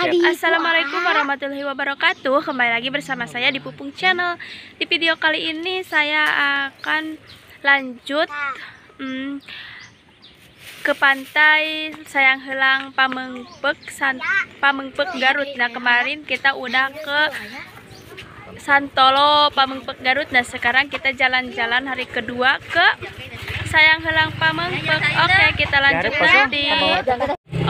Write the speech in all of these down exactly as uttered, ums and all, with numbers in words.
Assalamualaikum warahmatullahi wabarakatuh. Kembali lagi bersama saya di Pupung Channel. Di video kali ini saya akan lanjut hmm, ke pantai Sayang Heulang Pameungpeuk, San, Pameungpeuk Garut. Nah kemarin kita udah ke Santolo Pameungpeuk Garut. Nah sekarang kita jalan-jalan hari kedua ke Sayang Heulang Pameungpeuk. Oke kita lanjut di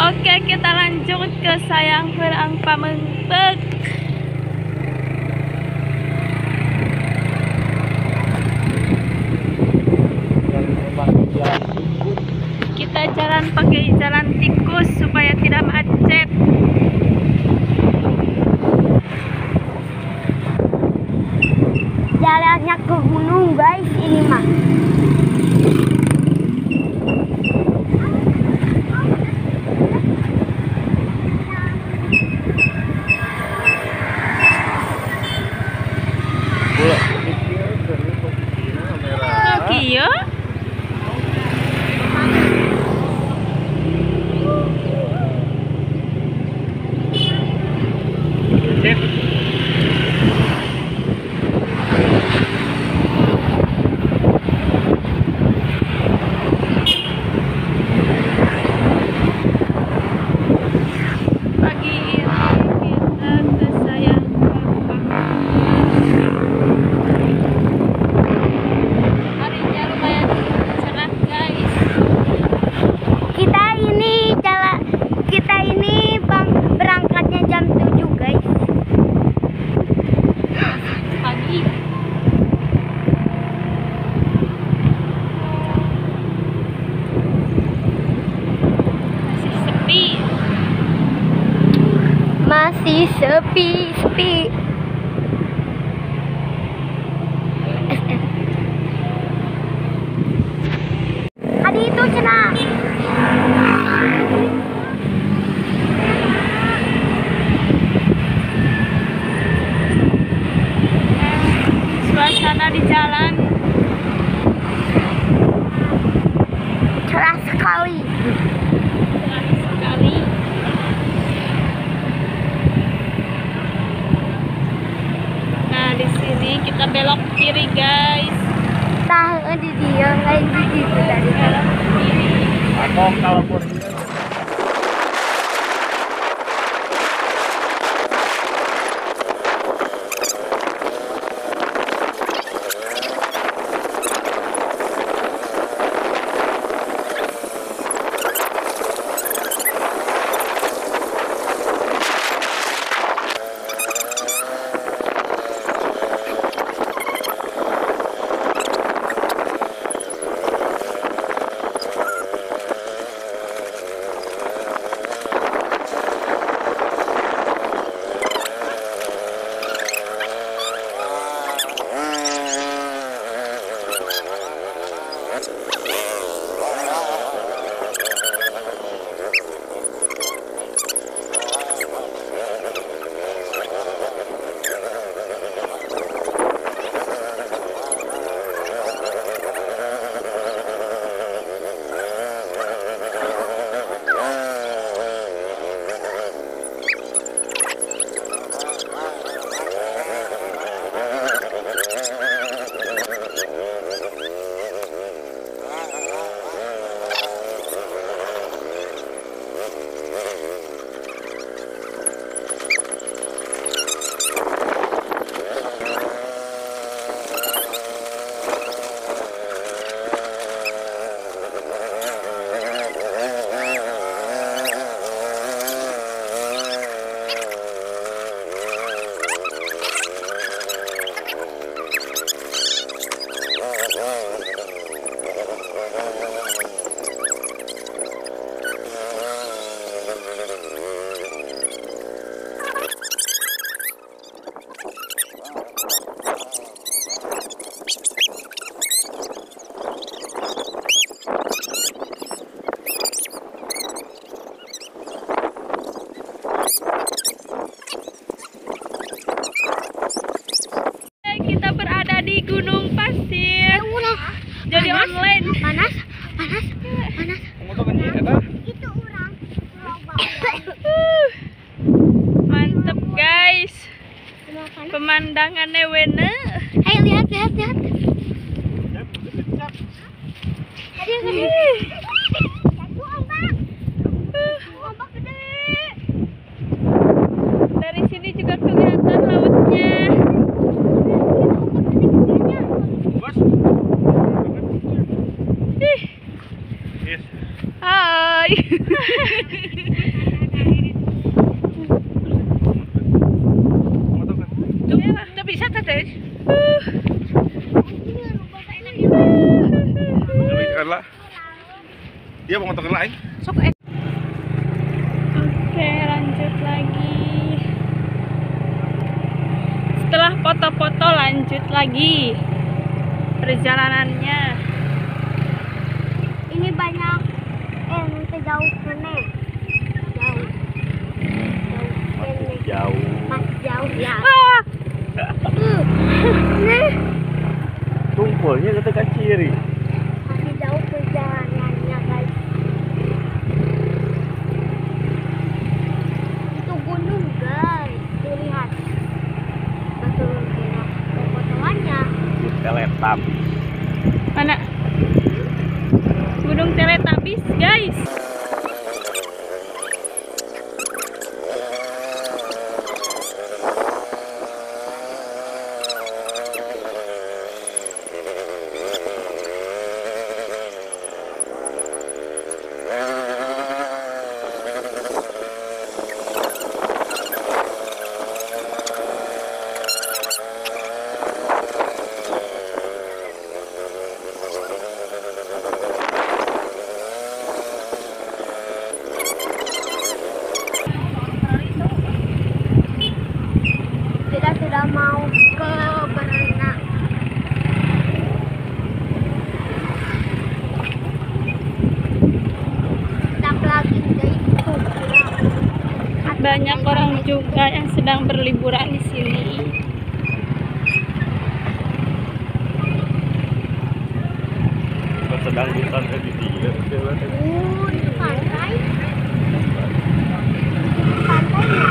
Oke, kita lanjut ke Sayang Heulang Pameungpeuk. Kita jalan pakai jalan tikus supaya tidak macet. Jalannya ke gunung, guys, ini mah. Masih sepi, sepi. Ada itu cenah. Suasana di jalan cerah sekali. Kita belok kiri, guys. Tahu di dia lain di situ dari belok kiri. Kalau kalau Pemandangannya wena. Ayo lihat, lihat, lihat. Ayo, satu ombak. Ombak gede. Dari sini juga kelihatan lautnya. Hai. Bisa tadi. Dia mau nonton lain. Oke, lanjut lagi. Setelah foto-foto lanjut lagi perjalanannya. Ini banyak eh sampai jauh mana? Jauh. Jauh. Jauh. Mas jauh ya. Ah. Tumpulnya kita kaciri. Masih jauh perjalanannya guys. Itu gunung guys, tuh lihat. Betul kira foto-fotoannya. Teletabis. Mana? Gunung Teletabis guys. Banyak orang juga yang sedang berliburan di sini. Sedang di pantai di pinggir. Oh, di pantai. Pantainya.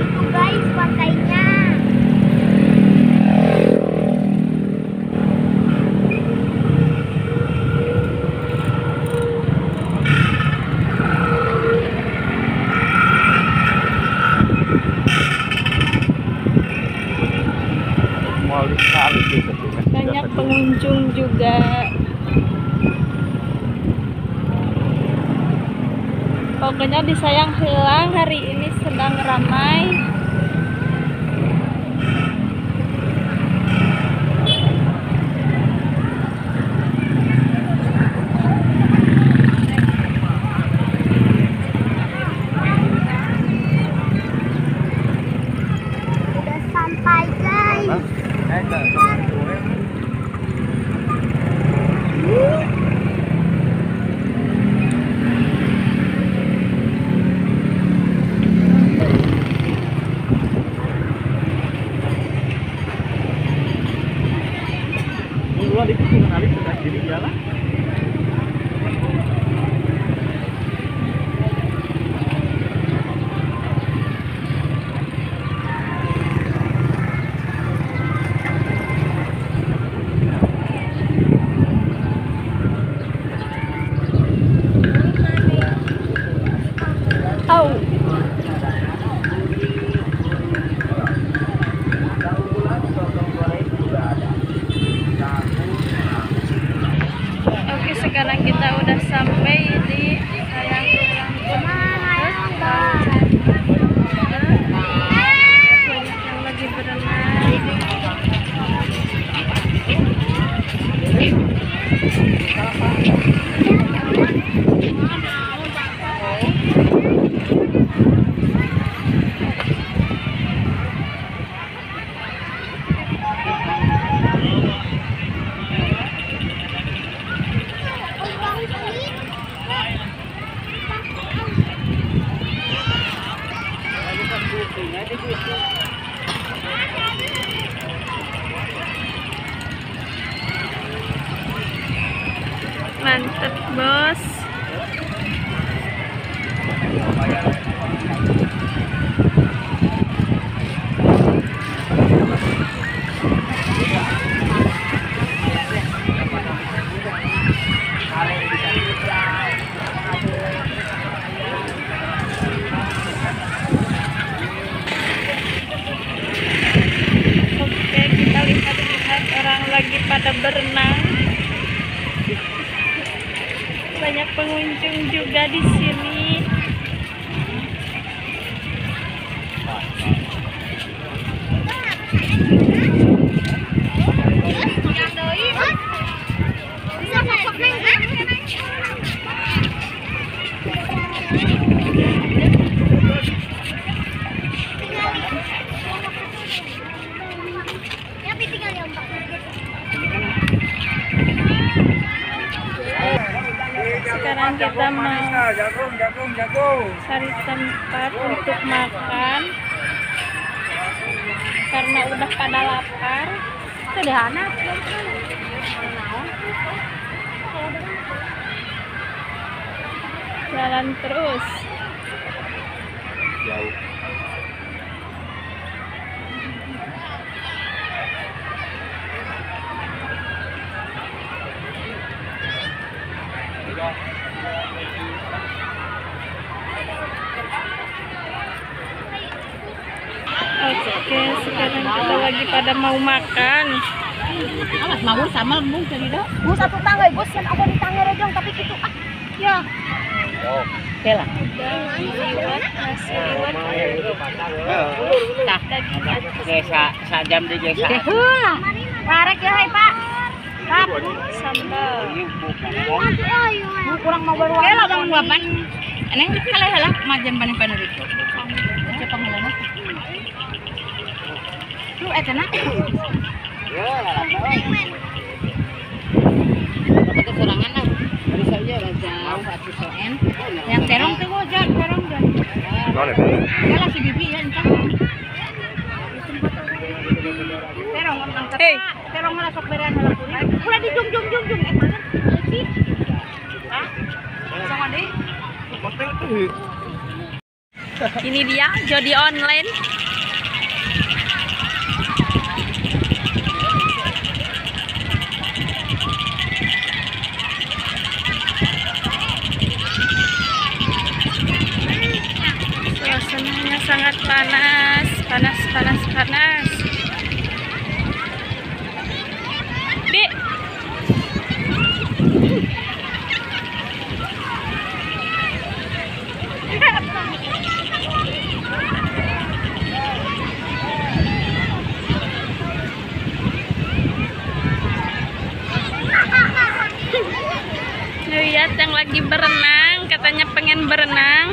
Itu guys pantainya. Banyak pengunjung juga. Pokoknya di Sayang Heulang hari ini sedang ramai. Sekarang kita udah sampai di Sayang Heulang. Banyak yang lagi berenang. Mantep bos. pengunjung juga di sini. Sekarang kita mau cari tempat untuk makan karena udah pada lapar. Sederhana. Jalan terus. Jauh. Oke, sekarang kita lagi pada mau makan. Awas mau sama mung jadi dok. Bus satu tangga, bus yang ada di tangga rejong tapi gitu ah. Ya. Oke lah. Nasi liwet. Tah. Desa sajam di desa. Heulah. Warek ya hai Pak. Pak sambal. Kurang mau baru. Oke lah Bang Wapan. Neng kalau helah majan panen panen itu. Cepat ngelana. Lu eta na. Ya, itu sorangan lah. Dari saya raja seratus en. Yang terong tuh ojak, terong dan. Ya lah si bibi ya entar. Terong orang kata, terong lah sok beran lah kuring. Ulah dijung jung jung jung eh mana? Leci. Hah? Sama deh. Ini dia jodi online. Sangat panas, panas, panas, panas. Di. Lihat yang lagi berenang, katanya pengen berenang.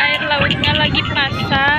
Air lautnya lagi pasang.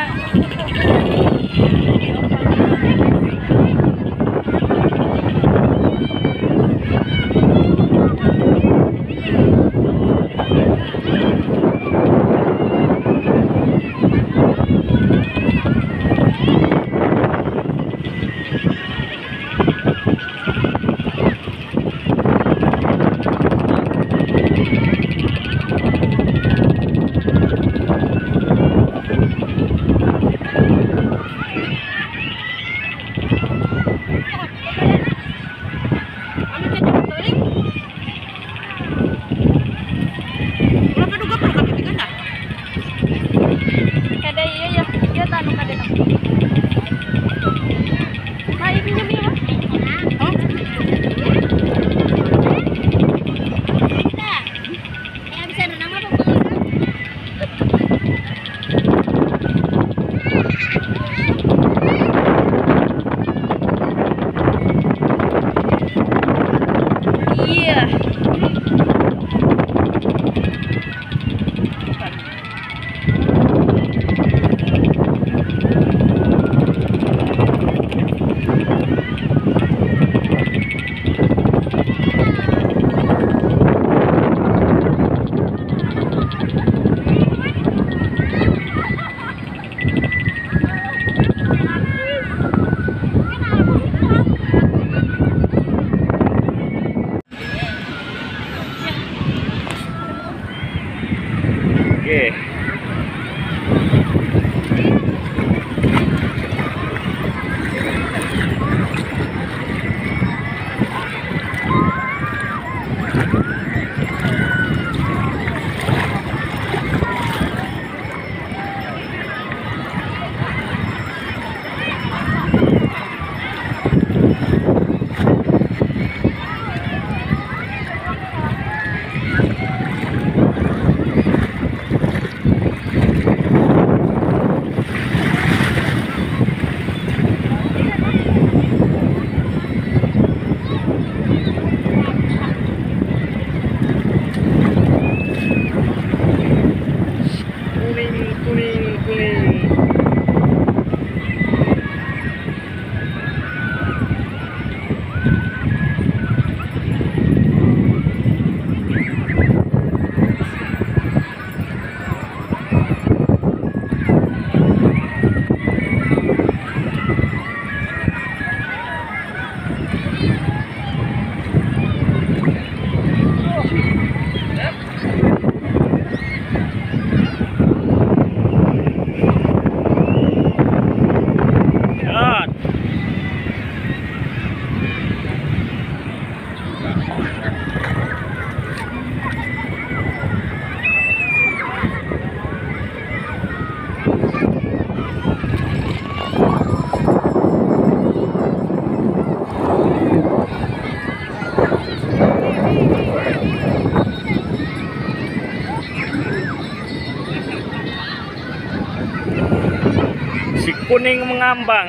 kuning mengambang.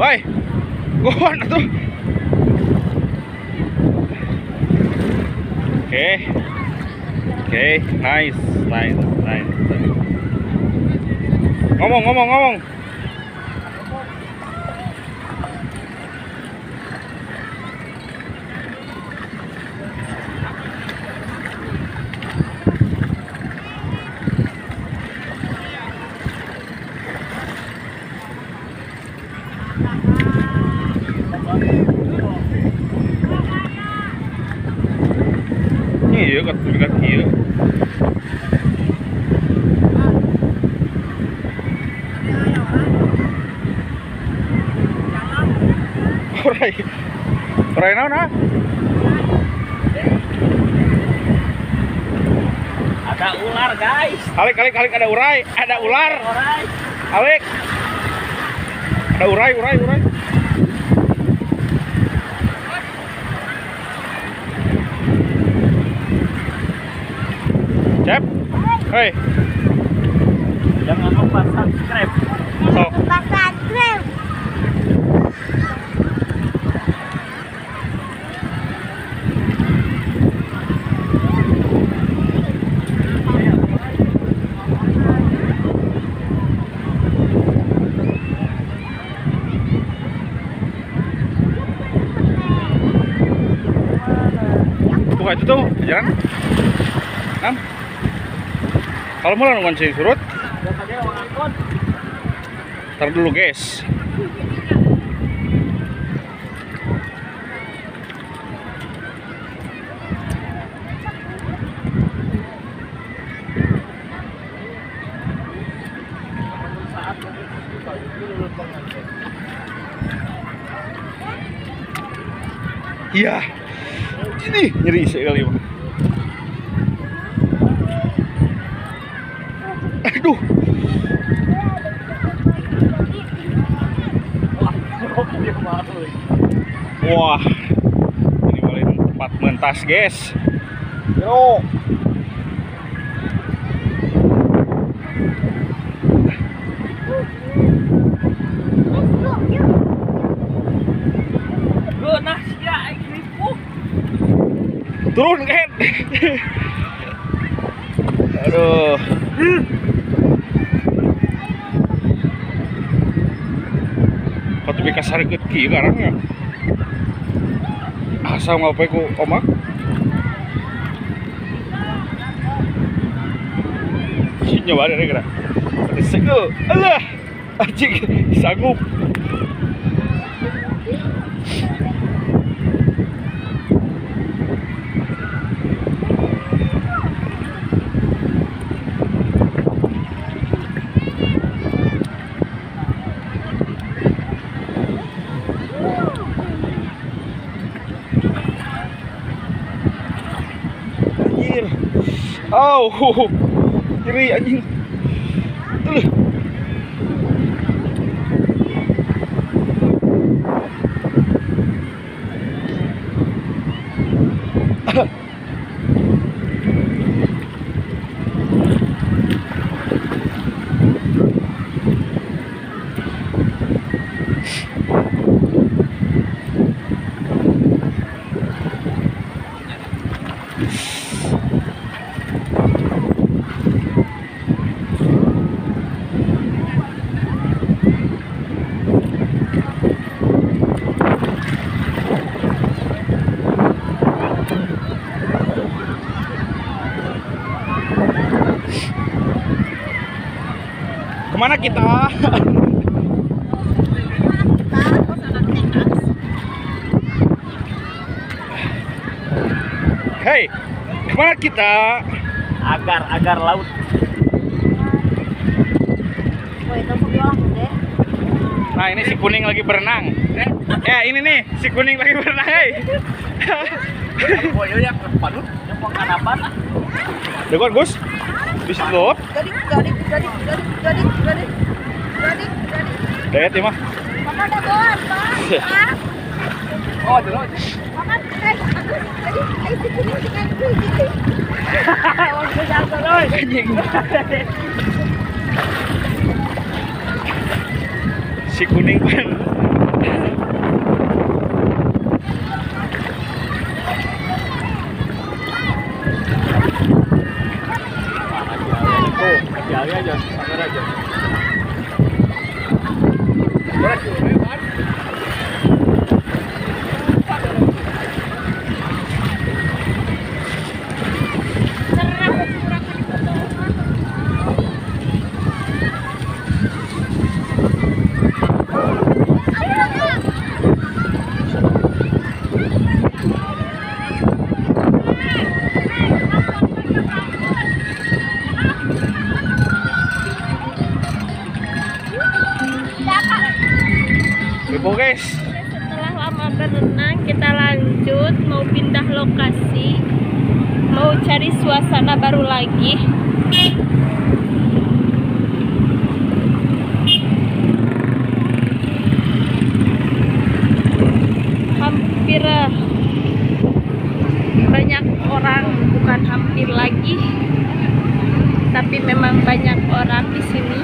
Woi, gua tuh. Oke, oke, nice, nice, nice. Ngomong, ngomong, ngomong. Right now, nah. Ada ular, guys. Alik, alik, alik, ada urai, ada ular. Urai. Alik. Ada urai, urai, urai. Cep. Hei. Jangan lupa subscribe. Sok. Subscribe. Itu tuh jalan kan kalau mulai nungguan si surut ntar dulu guys. Iya ini nyeri sekali. Aduh. Wah. Ini paling tempat mentas, guys. Yo. Turun kan. Aduh. Hmm. Kau bika sarikeut ki garangnya. Asa ngapain ku omak? Sinya bare geura. Segel. Alah. Acik sanggup. Oh, nyeri anjing. Tuh. Kemana kita? Hei, kemana kita? Agar-agar laut. Nah, ini si kuning lagi berenang. Ya, ini nih, si kuning lagi berenang. Hei. Dekat Gus. Bisa loh. Gadik, gadik, gadik, gadik, gadik, gadik. Gadik, gadik. Deket ya, mah. Makan dah doang, Pak. Oh, dulu. Makan teh. Jadi, ayo si kuning dengan gue gitu. Hahaha, gue jatuh, doi. Si kuning kan. Setelah lama berenang, kita lanjut mau pindah lokasi, mau cari suasana baru lagi. Hampir banyak orang, bukan hampir lagi, tapi memang banyak orang di sini.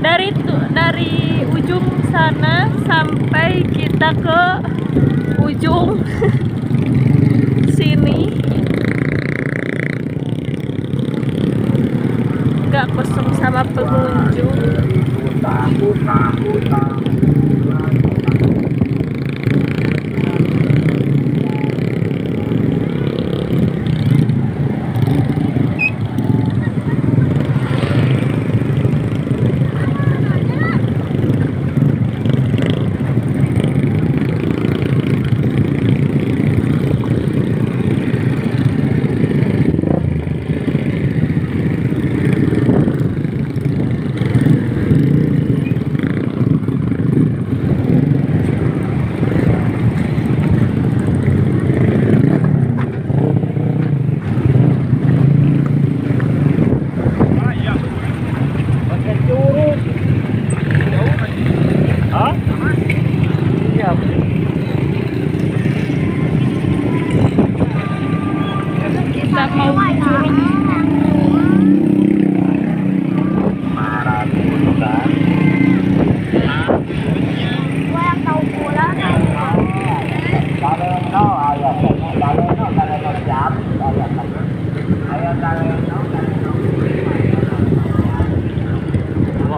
Dari dari ujung sana sampai kita ke ujung sini nggak kosong sama pengunjung.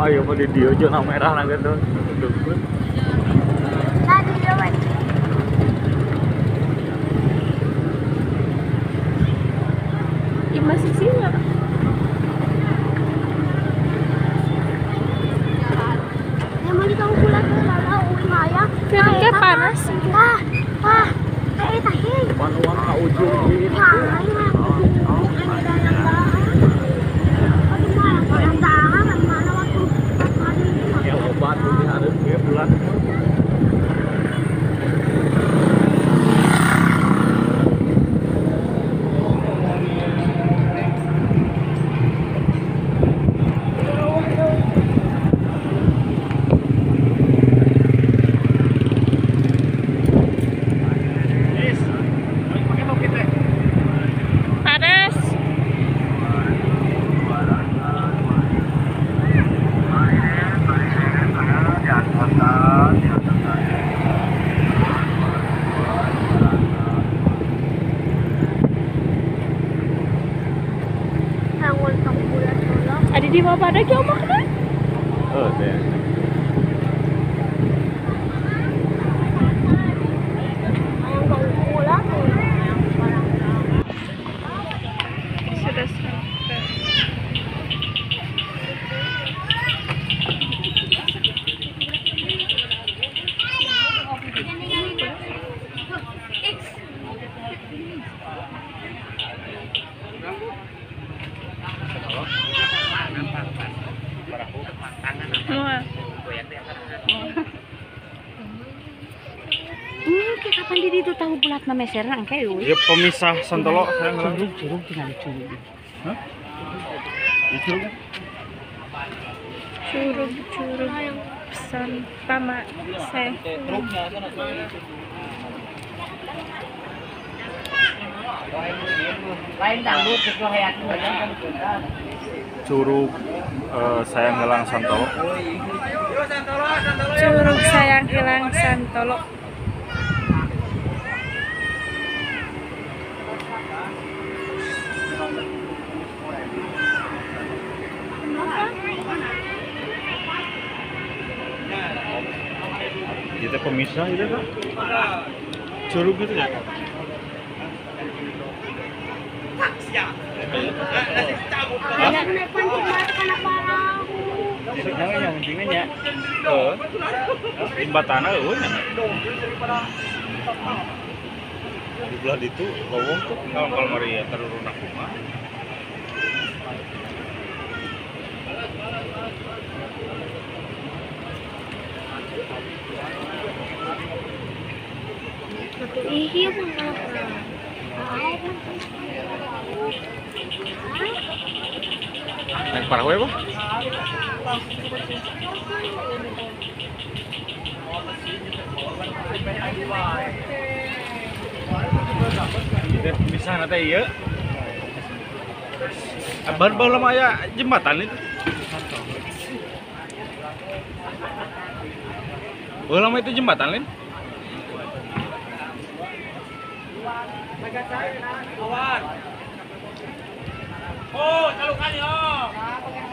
kumaha ya mah di dieu zona merah na gitu. Ada kau makan? Oh, saya. Sudah sampai. Kapan di itu tahu bulat nama Serang kayak itu? Pemisah Santolo Sayang Heulang. Curug curug curug. Hah? Curug curug curug pesan sama saya. Lain tangguh kesuaian. Curug Sayang Heulang Santolo. Curug Sayang Heulang Santolo. Kita pemisah itu kan curug gitu ya. Di belah itu lowong tuh kalau Maria terurun aku mah. Iya pun naik parah weh boh. Bisa nanti iya. Abad baru lama ya jembatan itu. Baru lama itu jembatan lin. Oh, kalau kali oh.